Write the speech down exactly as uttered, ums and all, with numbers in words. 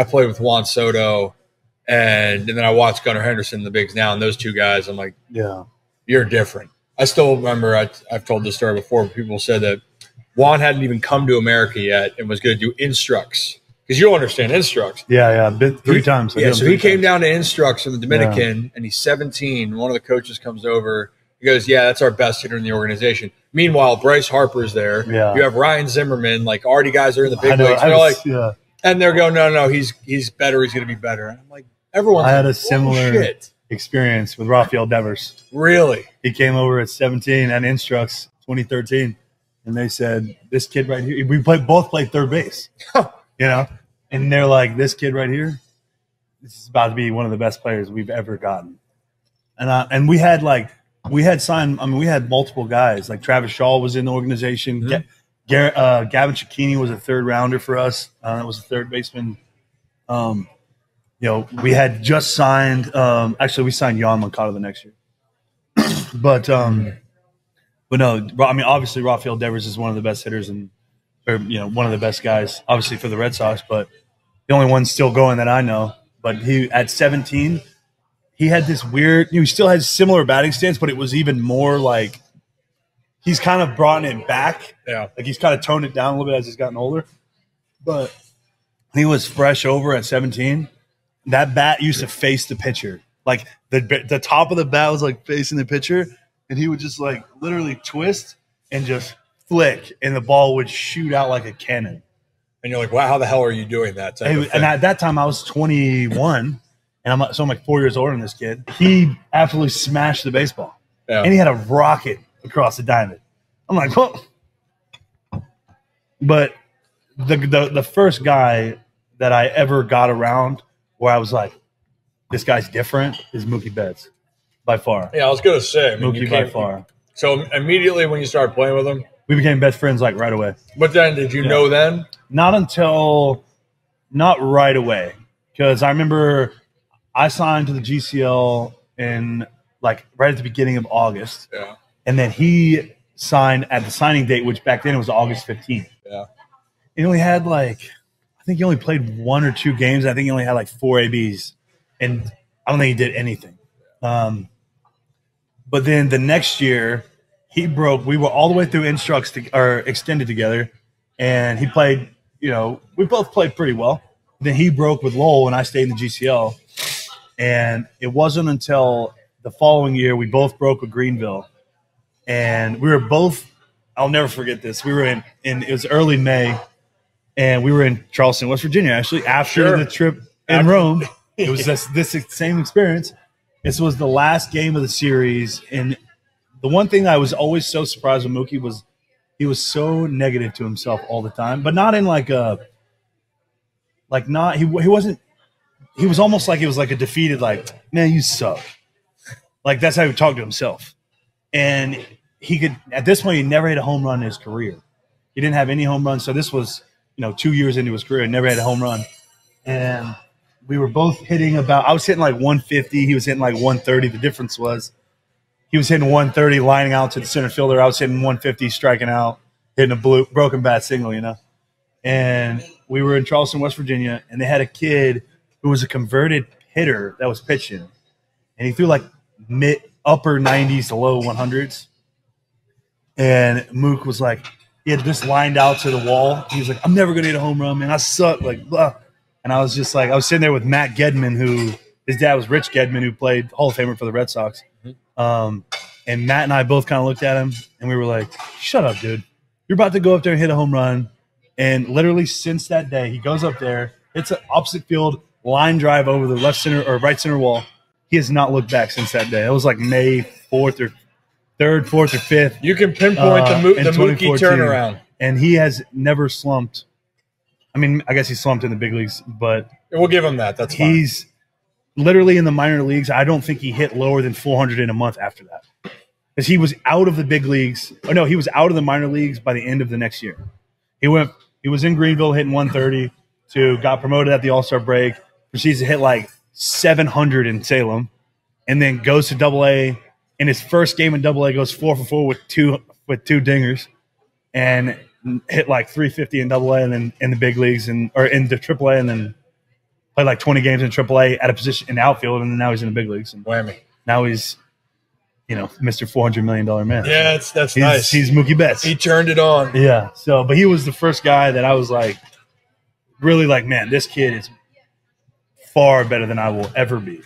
I played with Juan Soto, and, and then I watched Gunnar Henderson in the bigs now, and those two guys, I'm like, yeah, you're different. I still remember I, I've told this story before, but people said that Juan hadn't even come to America yet and was going to do instructs. Because you don't understand instructs. Yeah, yeah, been three he, times. I yeah, so he times. came down to instructs in the Dominican, yeah. and he's seventeen. One of the coaches comes over. He goes, yeah, that's our best hitter in the organization. Meanwhile, Bryce Harper's there. Yeah. You have Ryan Zimmerman. Like, already guys are in the big know, leagues. They're was, like, yeah. And they're going, no, no, he's he's better. He's going to be better. And I'm like, everyone. I had like, a similar shit. experience with Rafael Devers. Really? He came over at seventeen and instructs twenty thirteen. And they said, this kid right here, we played, both played third base. You know? And they're like, this kid right here, this is about to be one of the best players we've ever gotten. And I, and we had like, we had signed, I mean, we had multiple guys. Like Travis Shaw was in the organization. Mm-hmm. Ga- uh, Gavin Cicchini was a third rounder for us. Uh, was a third baseman. Um, you know, we had just signed, um, actually we signed Yoan Moncada the next year. but, um, mm-hmm. but no, I mean, obviously Rafael Devers is one of the best hitters and, or, you know, one of the best guys, obviously, for the Red Sox, but the only one still going that I know. But he, at seventeen, he had this weird, you know, he still had similar batting stance, but it was even more like he's kind of brought it back. Yeah. Like he's kind of toned it down a little bit as he's gotten older. But he was fresh over at seventeen. That bat used to face the pitcher. Like the, the top of the bat was like facing the pitcher, and he would just like literally twist and just flick, and the ball would shoot out like a cannon. And you're like, wow, how the hell are you doing that? Type and, and at that time, I was twenty-one, and I'm so I'm like four years older than this kid. He absolutely smashed the baseball, yeah. and he had a rocket across the diamond. I'm like, whoa. But the, the the first guy that I ever got around where I was like, this guy's different is Mookie Betts, by far. Yeah, I was gonna say I mean, Mookie by far. So immediately when you started playing with him. We became best friends like right away. But then did you yeah. know then? Not until not right away. Because I remember I signed to the G C L in like right at the beginning of August. Yeah. And then he signed at the signing date, which back then it was August fifteenth. Yeah. He only had like I think he only played one or two games. I think he only had like four A Bs. And I don't think he did anything. Um, but then the next year he broke. We were all the way through instructs to, or extended together, and he played. You know, we both played pretty well. Then he broke with Lowell, and I stayed in the G C L. And it wasn't until the following year we both broke with Greenville, and we were both. I'll never forget this. We were in, in it was early May, and we were in Charleston, West Virginia. Actually, after sure. the trip in Rome, it was this, this same experience. This was the last game of the series in. The one thing I was always so surprised with Mookie was he was so negative to himself all the time, but not in like a, like not, he, he wasn't, he was almost like he was like a defeated, like, man, you suck. Like that's how he talked to himself. And he could, at this point, he never hit a home run in his career. He didn't have any home runs. So this was, you know, two years into his career, never had a home run. And we were both hitting about, I was hitting like one fifty. He was hitting like one thirty. The difference was, he was hitting one thirty, lining out to the center fielder. I was hitting one fifty, striking out, hitting a blue, broken bat single, you know. And we were in Charleston, West Virginia, and they had a kid who was a converted hitter that was pitching. And he threw like mid upper nineties to low hundreds. And Mook was like, he had just lined out to the wall. He was like, I'm never going to hit a home run, man. I suck, like, blah. And I was just like, I was sitting there with Matt Gedman, who his dad was Rich Gedman, who played Hall of Famer for the Red Sox. Um, and Matt and I both kind of looked at him and we were like, shut up, dude. You're about to go up there and hit a home run. And literally since that day, he goes up there, hits an opposite field line drive over the left center or right center wall. He has not looked back since that day. It was like May fourth or third, fourth or fifth. You can pinpoint uh, the, Mo- the Mookie turnaround. And he has never slumped. I mean, I guess he slumped in the big leagues, but we'll give him that. That's fine. He's literally in the minor leagues, I don't think he hit lower than four hundred in a month after that. Because he was out of the big leagues. Oh, no, he was out of the minor leagues by the end of the next year. He went. He was in Greenville hitting one thirty, to got promoted at the All-Star break, proceeds to hit like seven hundred in Salem, and then goes to double A. In his first game in double A, goes four for four with two with two dingers, and hit like three fifty in double A and then in the big leags, and or in the triple A, and then played like twenty games in triple A at a position in the outfield, and now he's in the big leagues. And whammy. Now he's, you know, Mister four hundred million dollar man. Yeah, that's that's he's, nice. He's Mookie Betts. He turned it on. Yeah. So, but he was the first guy that I was like, really like, man, this kid is far better than I will ever be.